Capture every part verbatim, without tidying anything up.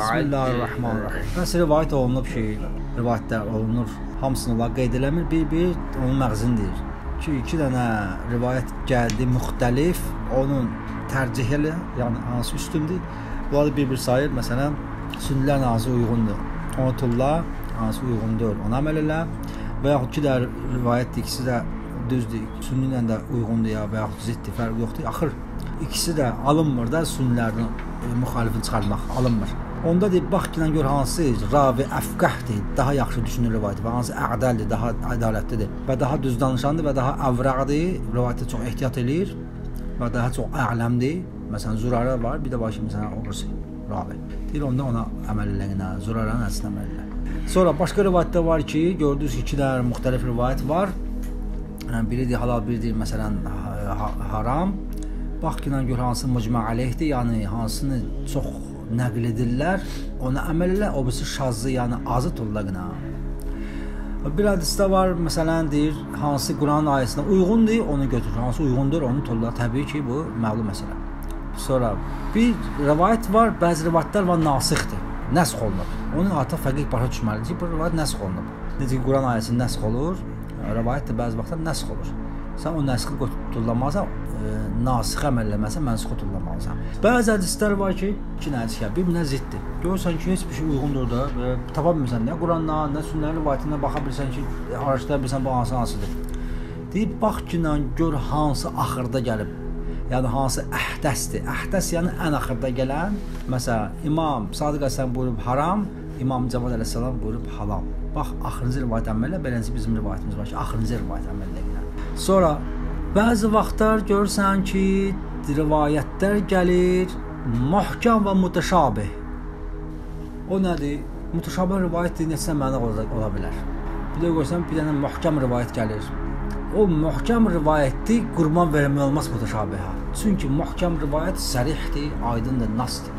Bismillahirrahmanirrahim. Nəsə rivayət olunub şey, rivayətlər olunur. Hamısını olaraq qeyd eləmir, bir-bir onun məğzindir. Ki iki dənə rivayət gəldi, müxtəlif, onun tərcihli, yəni hansı üstündür. Bunları bir-bir sayır, məsələn, sünnələrə hansı uyğundur. Unutullah, hansı uyğundur, ona əməl elə. Və yaxud ki də rivayətdir, ikisi də düzdür, sünnələrə də uyğundur ya və yaxud ziddir, fərq yoxdur. Axır, ikisi də alınmır da sünnələrdən. Müxalifini çıxarmaq alınmır. Onda deyib, bax ki, gör hansı ravi əfqəhdir, daha yaxşı düşünür rivayəti və hansı əqdəldir, daha ədalətlidir və daha düz danışandır və daha əvraqdir, rivayətə çox ehtiyat eləyir və daha çox ələmdir. Məsələn, Zürara var, bir də başı məsələn oğursa, ravi. Deyir, onda ona əməl eləyinə, Züraranın əslinə əməl eləyinə. Sonra başqa rivayətdə var ki, gördünüz ki, iki dər müxtəlif rivayət var. Biridir halal, biridir məsələn haram. Bax ki, gör hansı mücmə aleyhdir, yəni hansını çox nəql edirlər, ona əməl elə, o birisi şazı, yəni azı tullaqına. Bir hadisdə var, məsələn, deyir, hansı Quranın ayəsinə uyğundur, onu götürür, hansı uyğundur, onu tullaq. Təbii ki, bu məlum məsələ. Sonra bir rivayət var, bəzi rivayətlər var, nasıxdır, nəsx olunub. Onun artıq fəqiq başa düşməlidir ki, bu rivayət nəsx olunub. Necə ki, Quran ayəsi nəsx olur, rivayət də bəzi vaxtlar nəsx olur. Sən o nəsxi tutullamazsan, nasıxı əməl eləməsən, mənsuxu tutullamazsan. Bəzi hədislər var ki, iki nəsxə, bir-birinə ziddir. Görürsən ki, heç bir şey uyğundur da, tapa bilmirsən, nə Quranla, nə sünnə rivayətinə baxa bilirsən ki, araşdıra bilirsən, bu hansı hansıdır. Deyib, bax ki, gör hansı axırda gəlib, yəni hansı əhdəsdir. Əhdəs, yəni ən axırda gələn, məsələn, İmam Sadıq Əsələm buyurub haram, İmam Cavad Ələsələm buyurub halal. Bax, axırıncı rivayət əmələ, beləncə bizim rivayətimiz var ki, axırıncı rivayət əmələ ilə. Sonra, bəzi vaxtlar görürsən ki, rivayətlər gəlir, möhkəm və mütəşabih. O nədir? Mütəşabih rivayətdir, neçə məna ola bilər. Bir də görürsən, bir dənə möhkəm rivayət gəlir. O möhkəm rivayətdir, qurban vermək olmaz mütəşabihə. Çünki möhkəm rivayət sərihdir, aydındır, nasdır.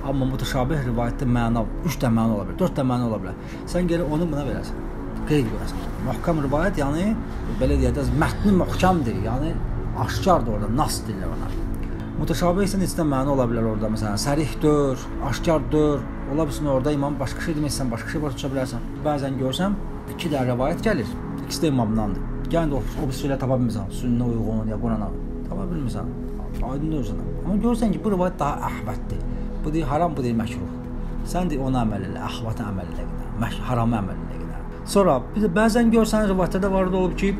Amma mütəşabih rivayətdə məna üç də məna ola bilər, dörd də məna ola bilər. Sən gəlir onu buna verəsən, qeyd görəsən. Möhkəm rivayət, yəni, belə deyəcəz, mətni möhkəmdir, yəni, aşkardır orada, nas deyirlər ona. Mütəşabih isə neçə də məna ola bilər orada, məsələn, sərihdir, aşkardır, ola bilsin orada imam başqa şey demək istəyirsən, başqa şey başa düşə bilərsən. Bəzən görsəm, iki də rivayət gəlir, ikisi də imamdandır. Yəni, o bir şeylər tapa bilmirsən, sünnə uyğun ya Qurana, tapa bilmirsən, aydın görürsən. Amma görürsən ki, bu rivayət daha əhvətdir. Bu deyir, haram, bu deyir, məkruh. Sən deyir, ona əməl elə, əhvata əməl elə qədər, harama əməl elə qədər. Sonra, bir də bəzən görsən, rivayətlərdə var olub ki,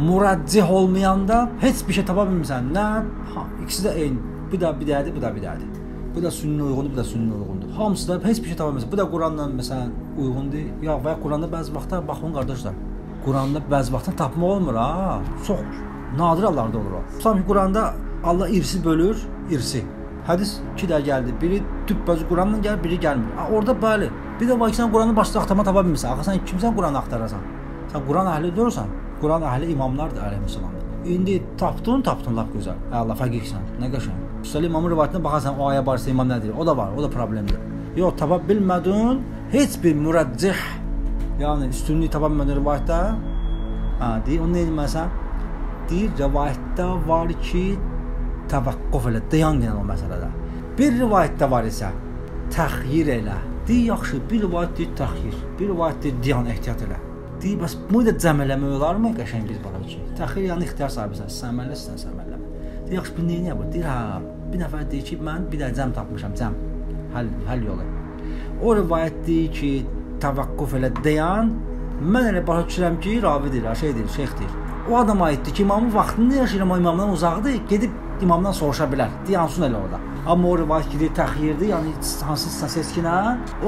muraccih olmayanda heç bir şey tapa bilmirsən. Nə? İkisi də eyni. Bu da bidədir, bu da bidədir. Bu da sünnə uyğundur, bu da sünnə uyğundur. Hamısı da heç bir şey tapa bilmirsən. Bu da Quranla, məsələn, uyğundur. Ya, və ya Quranda bəzi vaxtlar, baxın, qardaşlar, Quranda bəzi vaxtlar tapmaq olmur, ha? Çox nadir hallarda olur o. Sanki Quranda Allah irsi bölür, irsi. Hədis iki də gəldi, biri düpbəzi Quranla gəlir, biri gəlmir. Orada bəli, bir də var ki, sən Quranı başda axtarma tapa bilmirsən. Axı, sən kimsən Quranı axtarasan? Sən Quran əhli görürsən, Quran əhli imamlardır, əleyhissalamdır. İndi tapdın, tapdın, lap gözəl. Allah, fəqiqsən, nə qəşəng. Üstəlik, imamın rivayətinə baxarsan, o ayə barəsə imam nədir? O da var, o da problemdir. Yox, tapa bilmədin, heç bir mürəccih, yəni üstünlüyü tapa bilmədin rivayətdə. Deyir, onu neydi məsələn? Deyir, rivayətdə var ki, təvaqquf elə, dayan gələn o məsələdə. Bir rivayətdə var isə, təxyir elə. Deyir, yaxşı, bir rivayət deyir, təxyir. Bir rivayət deyir, dayan, ehtiyat elə. Deyir, bəs bunu da cəm eləmək olarmı? Qəşən biz bana ki, təxyir yəni ixtiyar sahibisən, sən məlləsən, sən məlləmə. Deyir, yaxşı, bir neyini yapır? Deyir, hə, bir nəfər deyir ki, mən bir də cəm tapmışam, cəm, həll yolu. O rivayət deyir ki, təvaqquf elə, dayan, mən elə başa düşürəm ki, ravidir, şeydir, şeyxdir. O adama aiddir ki, imamın vaxtında yaşayır, amma imamdan uzaqdır, gedib imamdan soruşa bilər, deyir, hansı elə orada. Amma o rivayət ki, deyir, təxyirdir, yəni hansı səskinə,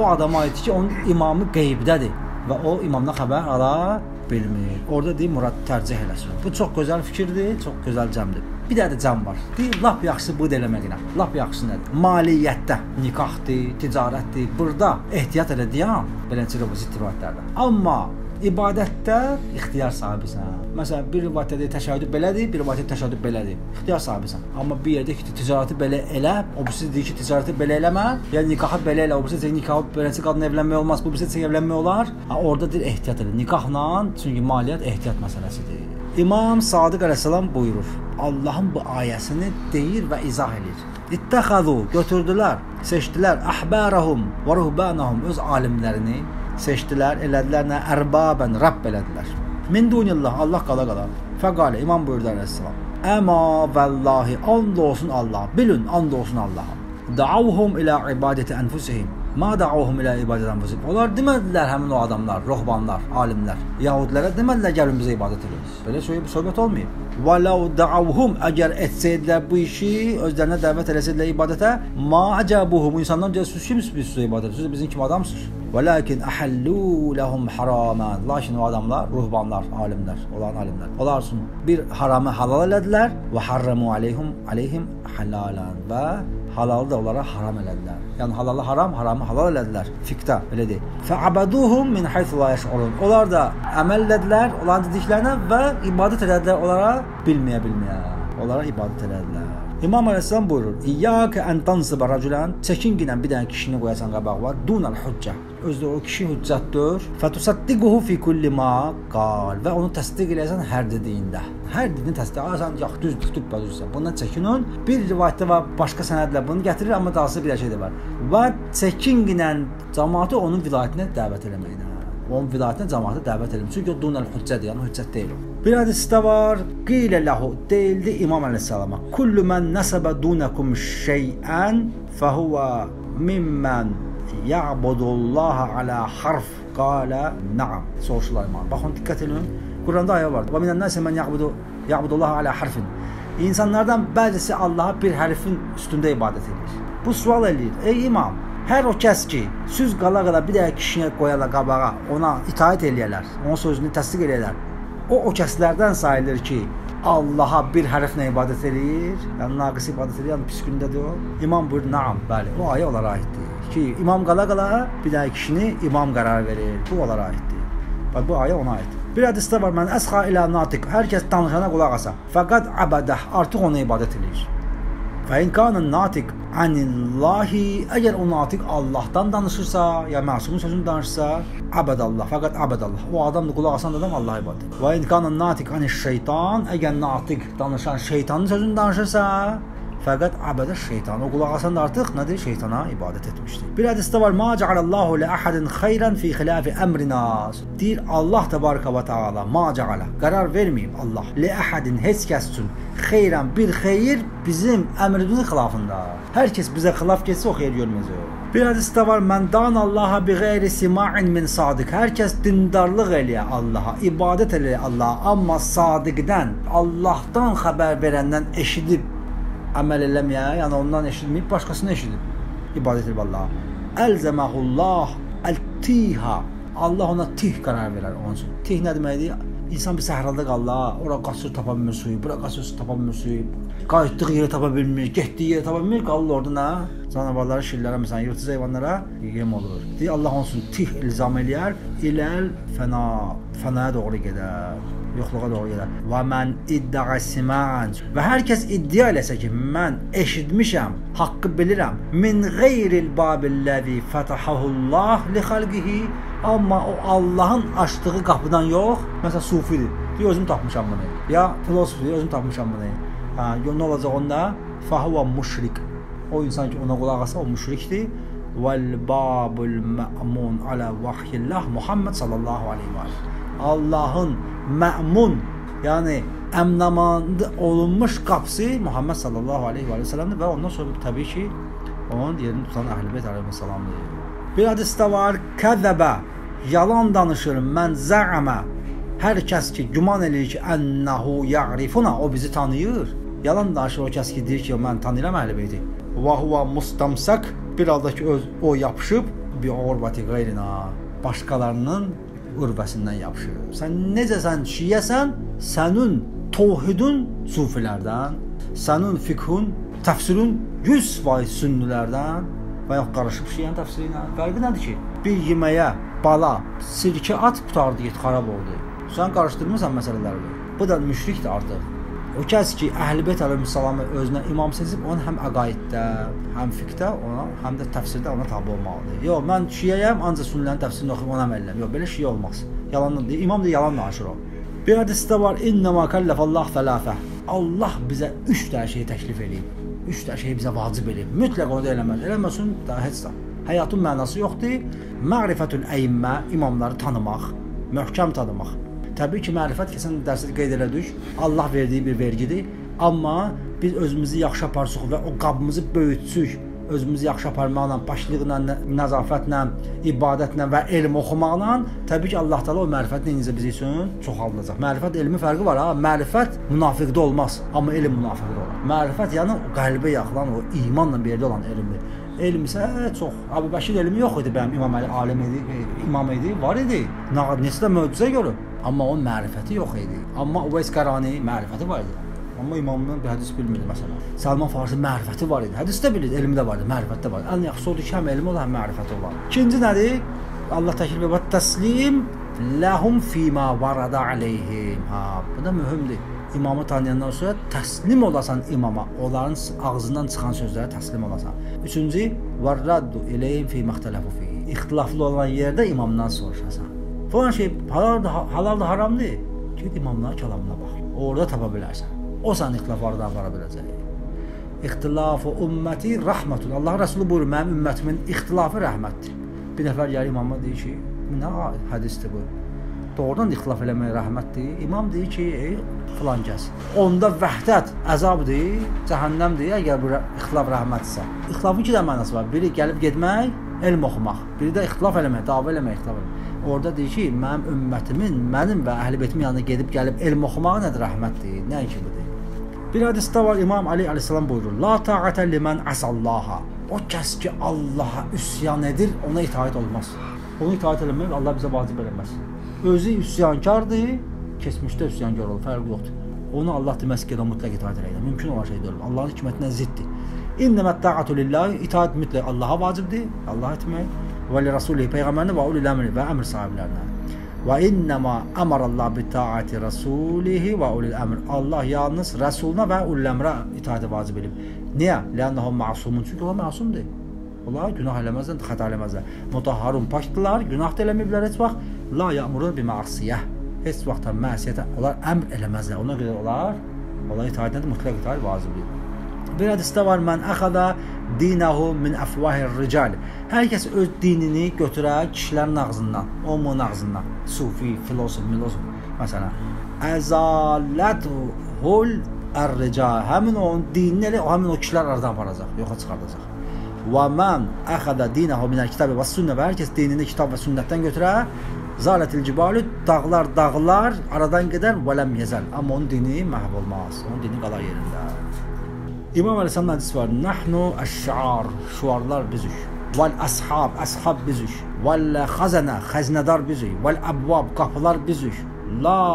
o adama aiddir ki, onun imamı qeybdədir və o imamdan xəbər ala bilmir. Orada deyir, murad tərcih eləsin. Bu çox gözəl fikirdir, çox gözəl cəmdir. Bir də də cəm var. Deyir, lap yaxşısı bu eləməklə, lap yaxşısı nədir? Maliyyətdə, nikahdır, ticarətdir, burada ehtiyat elə deyən, beləcə rivazit rivayətlərdə. Amma İbadətdə ixtiyar sahibisən. Məsələn, bir rivayətdə təşəhüdü belədir, bir rivayətdə təşəhüdü belədir. İxtiyar sahibisən. Amma bir yerdə ki, ticarəti belə elə, o birisi deyir ki, ticarəti belə eləmə, ya nikahı belə elə, o birisi deyir ki, nikahı beləsi qadına evlənmək olmaz, bu birisi deyir ki, evlənmək olar. Orada deyir, ehtiyat elə. Nikahla, çünki maliyyət ehtiyat məsələsidir. İmam Sadık Aleyhisselam buyurur. Allah'ın bu ayesini deyir ve izah edir. İttehadu, götürdüler, seçdilər ahbarahum ve ruhbanahum, öz alimlerini seçdilər, elədilər nə erbaben, Rabb elədilər. Min dunillah, Allah qala qala. Fəqale, İmam buyurdu Aleyhisselam. Əma vallahi, and olsun Allah, bilin and olsun Allah'a. Da'avhum ila ibadeti enfusihim. Ma da'avhum ila ibadeti enfusihim. Onlar demediler hemen o adamlar, ruhbanlar, alimler, Yahudilere demediler gelin bize ibadet ediyoruz. Böyle söyleyip sohbet olmuyor. Velau da'avhum, eğer etseydiler bu işi, özlerine davet etseydiler ibadete, ma acabuhum, insanlar diyor siz kimsiniz biz size ibadet ediyoruz, bizim kim adamsınız? Velakin ahallu lahum haraman. Lakin o adamlar, ruhbanlar, alimler, olan alimler. Onlar bir haramı halal elediler ve harramu aleyhum aleyhim halalan ve halalı da onlara haram elediler. Yani halalı haram, haramı halal elediler. Fikte öyle değil. Fe'abaduhum min haythu la yeş'urun. Onlar da amel elediler olan dediklerine ve ibadet elediler onlara bilmeye bilmeye. Onlara ibadet elediler. İmam Aleyhisselam buyurur: İyyâke en tansıba raculan, çekinginen bir tane kişinin koyasan qabağı var. Dunal hüccah, özde o kişi hüccatdır. Fetusaddiquhu fi kulli ma qal, ve onu tasdik eləyəsən her dediğinde. Her dediğini tasdik eləyəsən, yox düz tutub bəzirsən. Bundan çəkinin. Bir rivayətdə var, başqa sənədlə bunu gətirir, amma daha bir şey də var. Və çəkinginen cemaatı onun vilayətinə dəvət eləməkdir. Onun vilayətinə cemaatı dəvət eləmir. Çünki o dunal hüccədir, yəni hüccət deyil. Bir hadiste var. Qile lehu, deyildi İmam Aleyhisselam'a. Kullu men nesebe dunekum şey'en fehuve mimmen ya'budullaha ala harf. Kale na'am. Soruşurlar İmam. Bakın dikkat edin. Kur'an'da ayet var. Ve minen nese men ya'budullaha ala harfin. İnsanlardan bazısı Allah'a bir harfin üstünde ibadet edilir. Bu sual edilir. Ey İmam, her o kəs ki, siz qala qala bir daha kişiye koyarlar qabağa, ona itaat eləyərlər, onun sözünü təsdiq eləyərlər. O o kəslərdən sayılır ki, Allaha bir hərflə ibadət edir, yəni naqis ibadət edir, yəni pis gündədir o. İmam buyurur, naam, bəli, bu ayə onlara aiddir. Ki, imam qala-qala bir dənə kişini imam qərar verir, bu onlara aiddir. Bax, bu ayə ona aiddir. Bir hədisdə var, mən əsxə ilə natiq, hər kəs danışana qulaq asa, fəqat əbədah, artıq ona ibadət edir. Fə in kanın natiq anillahi, əgər o natiq Allahdan danışırsa, ya məsumun sözünü danışırsa, abadallah, fəqat abadallah. O adam da qulaq asan adam Allah'a ibadet edir. Fə in kanın natiq anish şeytan, əgər natiq danışan şeytanın sözünü danışırsa, fəqat abədə şeytan. O qulaq asan da artıq nədir? Şeytana ibadət etmişdir. Bir hədisdə var: "Ma ca'alallahu li ahadin khayran fi khilafi amrina." Deyir Allah təbaraka və təala, "Ma ca'ala." Qərar verməyib Allah. "Li ahadin" heç kəs üçün. "Khayran" bir xeyir bizim əmrimizin xilafında. Hər kəs bizə xilaf getsə o xeyir görməyəcək. Bir hədisdə var: "Men dan Allaha bi gayri sima'in min sadiq." Hər kəs dindarlıq eləyə Allaha, ibadət eləyə Allaha, amma sadiqdən, Allahdan xəbər verəndən eşidib əməl eləməyə, yəni ondan eşidilməyib, başqasına eşidib ibadət edib Allah'a. Elzemahullah el-tiha. Allah ona tih qərar verər onun üçün. Tih nə deməkdir? İnsan bir səhrada qalır, ora qaçır tapa bilmir suyu, bura qaçır su tapa bilmir suyu, qayıtdığı yeri tapa bilmir, getdiyi yeri tapa bilmir, qalır orada nə? Canavarlara, şirlərə, məsələn, yırtıcı heyvanlara yem olur. Deyir Allah onun üçün tih ilzam eləyər, iləl fəna, fənaya doğru gedər. Yoxluğa doğru gelir. Ve men iddia siman, ve herkes iddia eləsə ki, mən eşitmişəm, haqqı bilirəm. Min gayril babillazi fatahahullah li xalqihi, amma o Allah'ın açdığı qapıdan yox. Mesela sufidir. Diyor özüm tapmışam bunu. Ya filosof diyor özüm tapmışam bunu. Ha, ne olacaq onda? Fahuva müşrik. O insan ki ona qulaq asa o müşrikdir. Vel babul ma'mun ala vahyillah Muhammed sallallahu aleyhi ve sellem. Allah'ın mə'mun, yəni əmnamandı olunmuş qapısı Muhammed sallallahu aleyhi ve sellemdir ve ondan sonra tabii ki onun yerini tutan Əhl-i Beyt aleyhissalamdır. Bir hadisdə var: Kəzəbə, yalan danışır, mən zəəmə, hər kəs ki güman eləyir ki ənnahu ya'rifuna, o bizi tanıyır, yalan danışır o kəs ki deyir ki mən tanıyıram Əhl-i Beyti. Və huva mustamsak, bir halda ki öz, o yapışıb bi urvati qeyrina, başqalarının örvəsindən yapışır. Sən necəsən şiyəsən, sənin tohidun sufilərdən, sənin fikhun, təfsirun yüz faiz sünnilərdən və yox qarışıb şiyənin təfsiri ilə. Fərqi nədir ki? Bir yeməyə bala, sirkə at qutardı, get xarab oldu. Sən qarışdırmırsan məsələləri. Bu da müşrikdir artıq. O kəs ki, Əhl-i Beyt əleyhissalamı özünə imam seçib, onun həm əqaiddə, həm fiqhdə, ona, həm də təfsirdə ona tabi olmalıdır. Yox, mən şiyəyəm, ancaq sünnilərin təfsirini oxuyub ona əməl edirəm. Yox, belə şiyə olmaz. Yalandır. İmam da yalan danışır o. Bir hadis de var. İnnemâ kellefallâh felâfeh. Allah bize üç tane şeyi təklif edeyim. Üç tane şeyi bize vacib edeyim. Mütləq onu da eləməz. Eləməsin, daha heç zaman. Həyatın mənası yoxdur. Mərifətül əimmə, imamları tanımaq, möhkəm tanımaq. Təbii ki, mərifət keçən dərsdə qeyd elədik. Allah verdiyi bir vergidir. Amma biz özümüzü yaxşı aparsıq və o qabımızı böyütsük. Özümüzü yaxşı aparmaqla, başlıqla, nəzafətlə, ibadətlə və elm oxumaqla təbii ki, Allah təala o mərifət neyinizə bizim üçün çoxaldacaq. Mərifət elmi fərqi var ha. Mərifət münafiqdə olmaz, amma elm münafiqdə olar. Mərifət yəni qəlbə yaxılan, o imanla bir yerdə olan elmdir. Elm isə çox. Əbu Bəkir elmi yox idi, benim İmam Əli alim idi, imam idi, var idi. Neçə də möcüzə görüb, amma onun mərifəti yox idi. Amma Uveys Qarani mərifəti var idi. Amma imamdan bir hədis bilmirdi məsələn. Salman Farsi mərifəti var idi. Hədisdə bilirdi, elmdə vardı, mərifətdə vardı. Ən yaxşısı odur ki, həm elmi ola, həm mərifəti ola. İkinci nədir? Allah təklif edir. Təslim ləhum fima varada aleyhim. Ha, bu da mühümdür. İmamı tanıyandan sonra təslim olasan imama, onların ağzından çıxan sözlərə təslim olasan. Üçüncü, varraddu eleyhim fima ixtilafu fihi. İxtilaflı olan yerdə imamdan soruşasan. Falan şey halaldır, haramdır. Ged imamların kəlamına bax. Orada tapa bilərsən. O sən ixtilaflardan vara biləcək. İxtilafu ümməti rəhmətun. Allah Rəsulü buyurur, mənim ümmətimin ixtilafı rəhmətdir. Bir nəfər gəlir imama deyir ki, nə hədisdir bu? Doğrudan ixtilaf eləmək rəhmətdir. İmam deyir ki, ey, filan kəs. Onda vəhdət əzabdır, cəhənnəmdir, əgər bu ixtilaf rəhmətdirsə. İxtilafın iki də mənası var. Biri gəlib gedmək, elm oxumaq. Biri də ixtilaf eləmək, davə eləmək, ixtilaf eləmək. Orada deyir ki, mənim ümmətimin, mənim və əhl-i beytimin yanına gedib gəlib elm oxumağı nədir rəhmətdir? Nə ki budur? Bir hadisdə var, İmam Ali aleyhissalam buyurur, La ta'atə li mən əsallaha. O kəs ki, Allaha üsyan edir, ona itaat olmaz. Onu itaat eləmək, Allah bizə vacib eləməz. Özü üsyankardır, keçmişdə üsyankar olur, fərq yoxdur. Onu Allah deməz ki, mütləq itaat eləyir. Mümkün olan şey deyil, Allahın hikmətinə ziddir. İnnəmə ta'atü lillahi, itaat mütləq Allaha vacibdir, Allah etmək. Və li rəsulih, peyğəmbərinə və ulil əmri və əmr sahiblərinə. Ve innema emarallah bi taati rasulihi ve ulil emr. Allah yalnız Resuluna ve ulil emre itaati vacib edib. Niye? Lennehum masumun. Çünkü onlar masumdur. Onlar günah eləməzlər, xəta eləməzlər. Mutahharun pakdılar, günah da eləməyiblər heç vaxt. La ya'murun bi ma'siyah. Heç vaxt məsiyyətə onlar əmr eləməzlər. Ona görə onlar Allah itaat edir, mütləq itaat vacibdir. Bir hədisdə var, mən axada dinahu min afvahir rical. Hər kəs öz dinini götürər kişilərin ağzından, onun ağzından. Sufi, filosof, milosof. Məsələn, əzalətuhul ar-rical. Həmin onun dinini, həmin o kişilər aradan aparacaq, yoxa çıxardacaq. Və mən axada dinahu min al-kitab və sünnə. Hər kəs dinini kitab və sünnətdən götürər. Zalatil cibalü, dağlar dağlar aradan gedər və ləm yezal. Amma onun dini məhv olmaz. Onun dini qalar yerində. İmam Aleyhisselam'ın hadisi var. Nahnu aş-şiar. Şuarlar bizük. Vel ashab. Ashab bizük. Vel xazana. Xaznadar bizük. Vel abvab. Kapılar bizük. La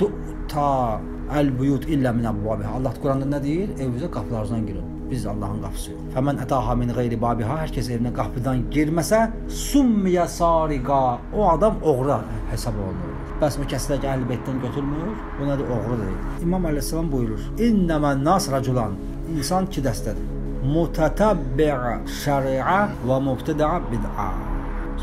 tu'ta el-buyut illa min abvabiha. Allah Kur'an'da ne deyir? Evinize kapılardan girin. Biz Allah'ın kapısı yok. Femen etaha min gayri babiha. Herkes evine kapıdan girmese summiya sariqa. O adam oğra hesab olunur. Bəs bu kəslər ki, əhl-i beytdən götürmür, bu nədir? Oğrudur. İmam Aleyhisselam buyurur, İnnəmən nas raculan, insan iki dəstədir. Mutatəbbi'a şəri'a və mübtəda'a bid'a.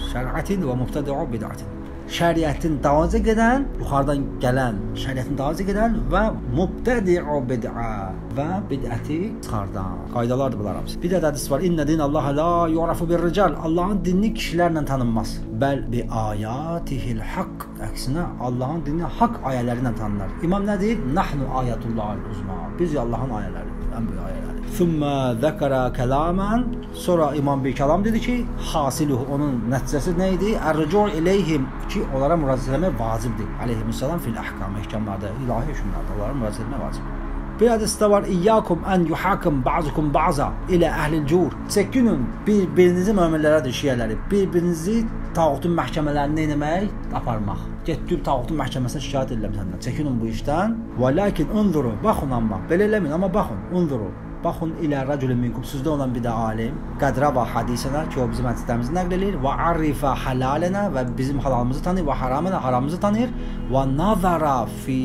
Şəriətin və mübtəda'a bid'atin. Şəriətin davaca gedən, yuxarıdan gələn, şəriətin davaca gedən və mübtəda'a bid'a və bid'əti çıxardan. Qaydalardır bunlar hamısı. Bir də hədis var, İnnə din Allah la yu'rafu bir rical. Allahın dinini kişilərlə tanınmaz. Bəl bi ayatihil haqq. Əksinə, Allahın dini haqq ayələri ilə tanınır. İmam nə deyir? Nahnu ayatullahi uzma. Biz Allahın ayələri, ən böyük ayələri. Thumma zəkara kəlamən. Sonra İmam bir kəlam dedi ki, hasiluhu, onun nəticəsi nə idi? Ər-rucu' ileyhim, ki onlara müraciət etmək vacibdir. Aleyhisselam fil ahkam, ehkamlarda, ilahi hökmlərdə onlara müraciət etmək vacibdir. Bir hadisdə var, İyyakum ən yuhakim ba'zukum ba'za ilə əhlil-cur. Çəkinün bir-birinizi möminlərədir, şiyələri. Bir-birinizi tağutun məhkəmələrini eləmək, aparmaq. Getdib tağutun məhkəməsinə şikayət ediləm səndən. Çəkinün bu işdən. Və lakin unzuru, baxın amma, belə eləmin, amma baxın, unzuru. Baxın ilə rəculun minkum, sizdə olan bir də alim. Qədrəva hadisinə, ki o bizim hədislərimizi nəql edir. Və arrifə halalinə, və bizim halalımızı tanıyır. Və haraminə, haramımızı tanıyır. Və nazara fi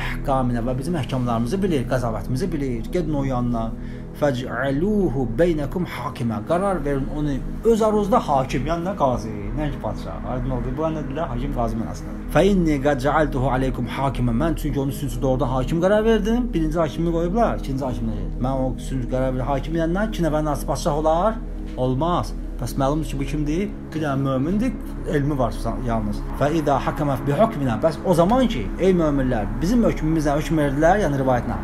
əhkaminə, və bizim əhkamlarımızı bilir, qəzavətimizi bilir. Gedin o yanına. فَجْعَلُوهُ بَيْنَكُمْ حَاكِمًا Karar verin onu öz aruzda hakim, yani ne gazi, ne padişah, aydın oldu. Bu ne dediler? Hakim gazi manasındadır. فَاِنِّي قَدْ جَعَلْتُهُ عَلَيْكُمْ حَاكِمًا Ben çünkü onun sünsü doğrudan hakim karar verdim. Birinci hakimi koyublar, ikinci hakimleri. Ben o sünsü karar verdim. Hakim edenden ki nefenden nasıl padişah olar? Olmaz. Bəs məlumdur ki bu kimdir? Qilən mömindir, elmi var yalnız. Fə idə hakəmə bi hukminə. Bəs o zaman ki, ey möminlər, bizim hökmümüzlə hökm verdilər, yəni rivayətlə.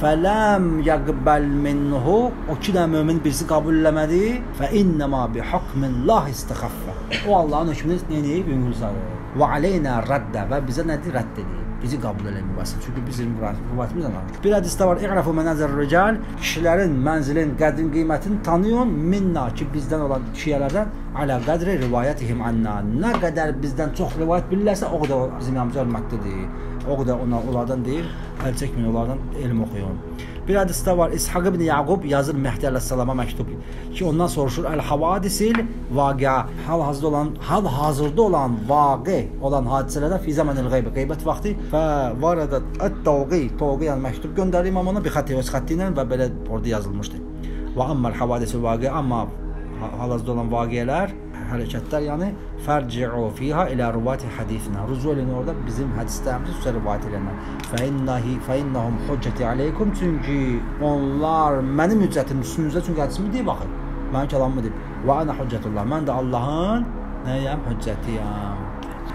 Fələm yəqbəl minhu. O ki də mömin birisi qəbul eləmədi. Fə innəmə bi hukmillah istəxəffə. O Allahın hökmünü nəyib yüngülzədir. Və aleynə rəddə və bizə nədir rədd edir? Bizi kabul eləməyəsin. Çünki bizim rübatımız anlamış. Bir hədisdə var. İqrafu mənəzər rical. Kişilərin, mənzilin, qədrin, qiymətini tanıyın. Minna ki bizdən olan kişilərdən ala qədri rivayətihim anna. Nə qədər bizdən çox rivayət bilirlərsə o qədər bizim yanımıza hörmətlidir. O qədər ona, onlardan deyil, əl çəkməyin, onlardan elm oxuyun. Bir hədisdə var. İshaq ibn Yaqub yazır Mehdi əleyhissalama məktub ki ondan soruşur el-havadisil vaqia, hal-hazırda olan, hal-hazırda olan vaqi olan hadisələrdə fi zamanil qeyb, qeybət vaxtı və varada at-tawqi, tawqi məktub göndərir imam ona bi xətti və xətti ilə və belə orada yazılmışdı. Və amma el-havadisil vaqia, amma hal-hazırda olan vaqiyələr, hərəkətlər, yəni fərciu fiha ilə rivayəti hadisinə. Rücu elin orada bizim hədislərimizə üstə rivayət edənlər. Fə innahi fə innahum hüccəti aleykum. Çünki onlar mənim hüccətim üstünüzdə, çünki hədisimi deyib axı. Mənim kəlamımı deyib. Və ana hüccətullah. Mən də Allahın nəyəm? Hüccətiyəm.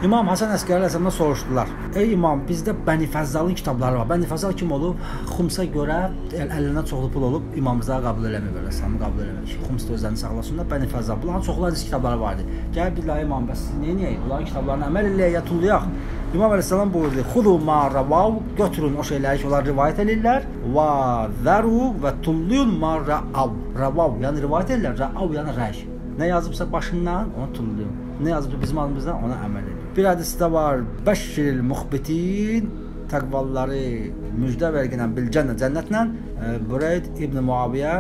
İmam Hasan Əskəri əleyhissalamdan soruşdular. Ey imam, bizdə Bəni Fəzzalın kitabları var. Bəni Fəzzal kim olub? Xumsa görə əllinə çoxlu pul olub. İmamımıza qabul eləmir belə. Səni qabul eləmir. Xums da özlərini sağlasınlar. Bəni Fəzzal. Bunların çoxlu hədis kitabları vardı. Gəl billahi imam, bəs siz niyə niyə? Bunların kitablarını əməl eləyək, ya tullayaq. İmam əleyhissalam buyurdu. Xudu ma ravav. Götürün o şeyləri ki onlar rivayət edirlər. Və zəru və tulluyun ma ravav. Ravav yəni rivayət edirlər. Ravav yəni rəy. Nə yazıbsa başından onu tulluyun. Nə yazıbsa bizim adımızdan ona əməl edin. Bir hədisdə var. Bəşşiril muxbitin, təqvalları müjdə vergilən bilcənlə, cənnətlə. Bureyd ibn Muaviyə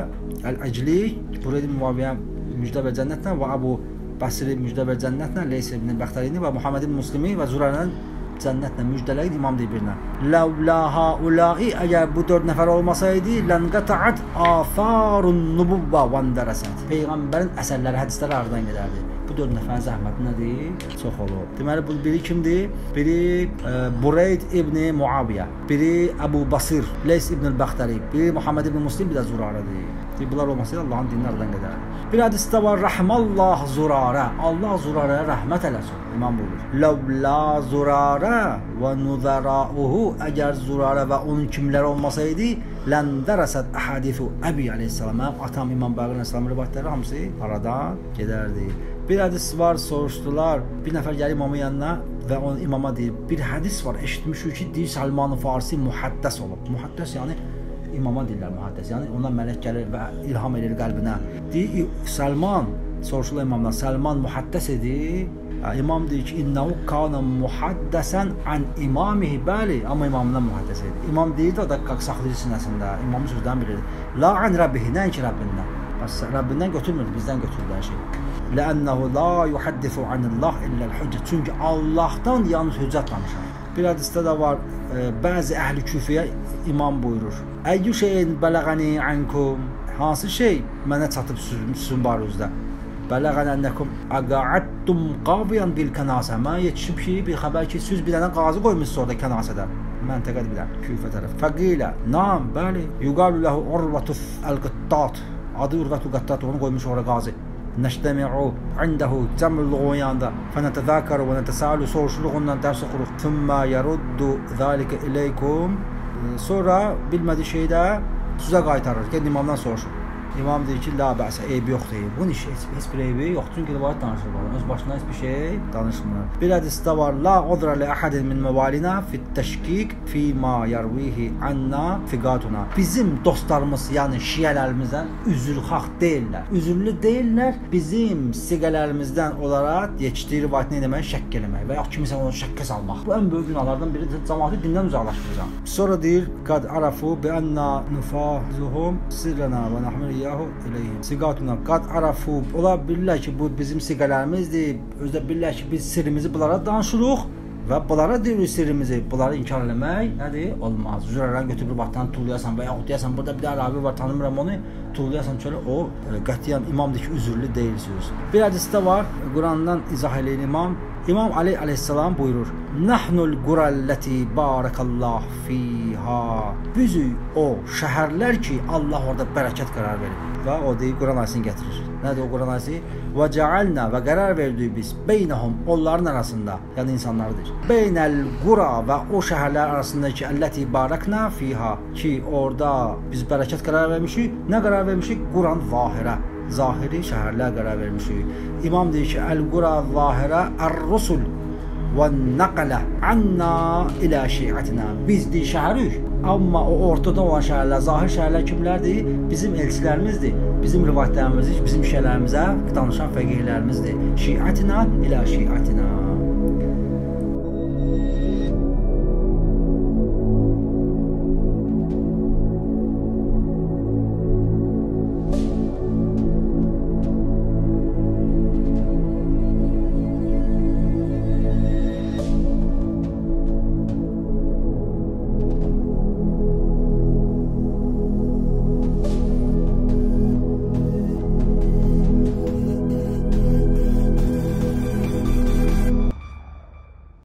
el-Əcli, Bureyd ibn Muaviyə müjdə ver cənnətlə və Abu Basri müjdə ver cənnətlə, Leys ibn Bəxtərini və Muhammed ibn Muslimi və Züranən cənnətlə müjdələyir imam deyir birinə. Ləvla haulai, əgər bu dörd nəfər olmasaydı, lənqətəət afarun nubuvva vandərəsət. Peyğəmbərin əsərləri, hədisləri aradan gedərdi. Bu dörd nəfərin zəhməti nədir? Çox olur. Deməli, bu biri kimdir? Biri e, Bureyd ibn Muaviyə, biri Abu Basir, Leys ibn el-Bəxtəri, biri Muhammed ibn Muslim, bir də Zurarədir. Bunlar olmasaydı Allahın dinini aradan gedərdi. Bir hədisdə var. Rəhməllah Zurarə. Allah Zurarəyə rəhmət eləsin. İmam buyurur. Ləvla Zurarə və nuzərauhu. Əgər Zurarə və onun kimləri olmasaydı, ləndərəsət əhadifu Əbi aleyhissalamə. Atam İmam Bəqir aleyhissalamın rivayətləri hamısı aradan gedərdi. Bir hədis var, soruşdular. Bir nəfər gəlir imamın yanına və onun imama deyir. Bir hədis var, eşitmişik ki, deyir Salman-ı Farisi muhaddəs olub. Muhaddəs yəni imama deyirlər muhaddəs. Yəni ona mələk gəlir və ilham edir qəlbinə. Deyir Salman, soruşdular imamdan, Salman muhaddəs edir. İmam deyir ki, İnnahu kana muhaddəsən an imamihi. Bəli, amma imamından muhaddəs edir. İmam deyir də o da saxlayıcı sinəsində. İmamın sözdən bilir. La an Rabbihi, nəinki Rabbindən. Bəs Rabbindən götürmür, bizdən götürür hər şey. لَأَنَّهُ لَا يُحَدِّثُ عَنِ اللّٰهِ اِلَّا الْحُجَّةِ Çünki Allah'tan yalnız hüccət danışar. Bir hədisdə də var, e, bəzi əhl-i küfiyə imam buyurur. اَيُّ شَيْنْ بَلَغَنِي عَنْكُمْ Hansı şey mənə çatıb süzün bari üzdə. بَلَغَنَ اَنَّكُمْ اَقَعَدْتُمْ قَابِيًا بِالْكَنَاسَ Mən yetişib ki, bir xəbər ki, süz bilənə qazı qoymuşsunuz orada kənasədə. Məntəqəd bilən, küfə tərəf. فَقِيلَ نَامْ Bəli. يُقَالُ لَهُ عُرْوَةُ الْقِطَّاتِ Adı Urvatu Qattat, onu qoymuş orada qazı. نجتمع عنده جمع الغوياندا فنتذاكر ونتساءل soruşuruq ondan dərs oxuruq thumma yaruddu zalika ilaykum sonra bilmədi şeydə sizə qaytarır ki imamdan soruşur imam deyir ki la bəsə eyb yoxdur bu niş heç bir eybi yoxdur çünki rivayət danışılır öz başına heç bir şey danışmır bir hədisdə var la udra li ahadin min mawalina fi tashkik fi ma yarwihi anna fiqatuna bizim dostlarımız yəni şiələrimizdən üzrxah deyillər üzrlü deyillər bizim siqələrimizdən olaraq yetişdiyi rivayətini eləməyə şəkk eləmək və ya kimisə onu şəkkə salmaq bu ən böyük günahlardan biridir cəmaatı dindən uzaqlaşdıracaq sonra deyir qad arafu bi anna nufazuhum sirrana və nahmir yahu eləyim. Siqatuna qad arafu. Ola bilirlər ki, bu bizim siqələrimizdir. Özdə bilirlər ki, biz sirrimizi bunlara danışırıq. Və bunlara dönüşlərimizi, bunları inkar eləmək nədir? Olmaz. Üzrəran götürüb baxdan tullayasan və yaxud deyəsən burada bir də abi var, tanımıram onu, tullayasan çölə o qətiyyən imamdır ki, üzürlü deyil söz. Bir hədisdə var, Qurandan izah eləyən imam, İmam Ali aleyhisselam buyurur: "Nahnul qurallati barakallah fiha." Bizi o şəhərlər ki, Allah orada bərəkət qərar verir. Və o deyir, Quran ayəsini gətirir. Nədir o Quran ayəsi? "Və cealna" və qərar verdiyi biz beynəhum, onların arasında, yəni insanlardır. Beynəl qura və o şəhərlər arasındakı əlləti barakna fiha ki, orada biz bərəkət qərar vermişik. Nə qərar vermişik? Quran zahirə. Zahiri şəhərlər qərar vermişik. İmam deyir ki, Əl-Qura zahirə ər-rusul və nəqələ anna ilə şiətinə. Biz deyir şəhərik, amma o ortada olan şəhərlər, zahir şəhərlər kimlərdir? Bizim elçilərimizdir, bizim rivayətlərimizdir, bizim şəhərlərimizə danışan fəqihlərimizdir. Şiətinə ilə şiətinə.